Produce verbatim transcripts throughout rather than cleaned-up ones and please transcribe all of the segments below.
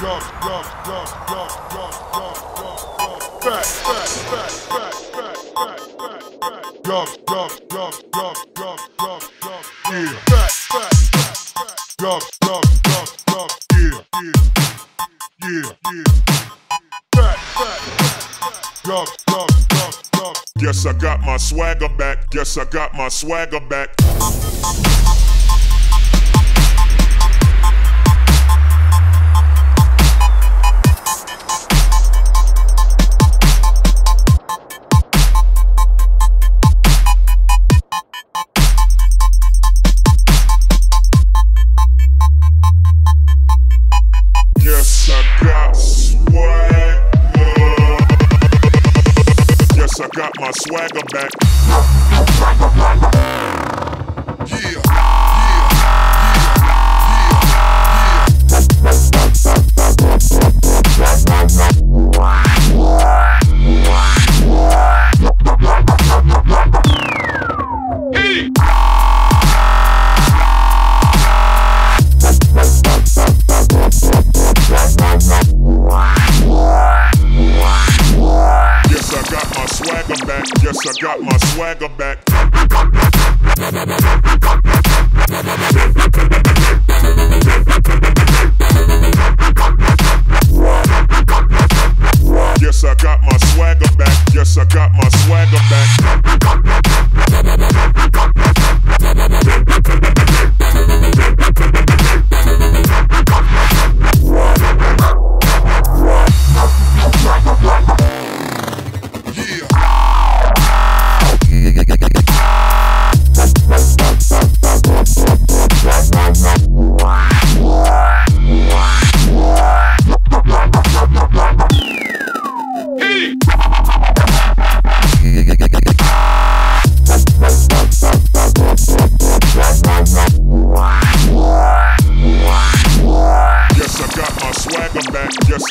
Guess I got my swagger back. Guess I got my swagger back. My swagger back. Yeah, yeah, yeah, yeah, yeah, yeah. Yes, I got my swagger back. Yes, I got my swagger back. Yes, I got my swagger back. Yeah. Yes,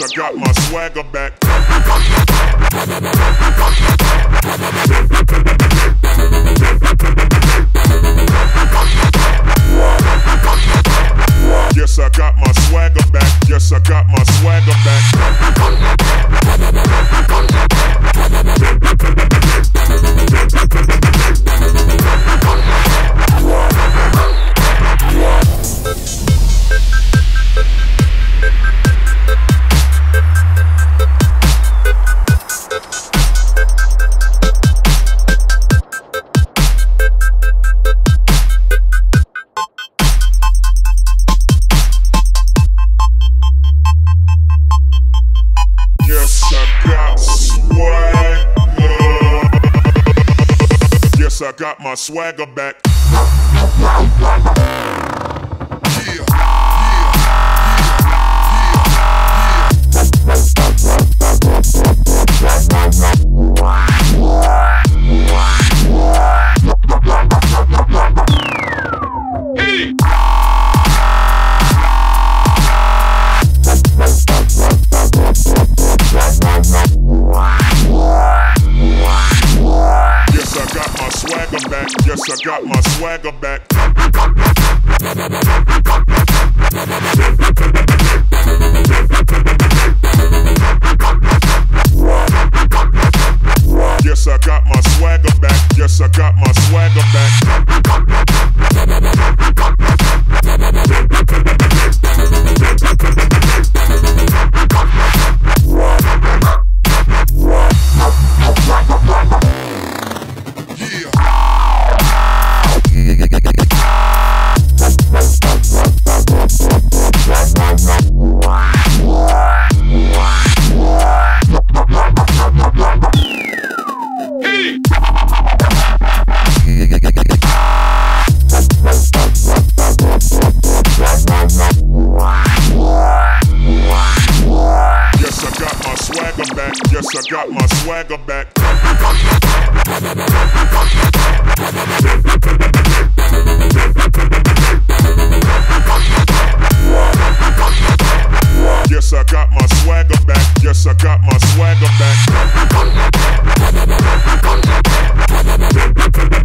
I got my swagger back. Yes, I got my swagger back. Yes, I got my swagger back. I got my swagger back. Yes, I got my swagger back. Yes, I got my swagger back. Yes, I got my swagger back. Yeah. Yes, I got my swagger back. Yes, I got my swagger back. Yes, I got my swagger back.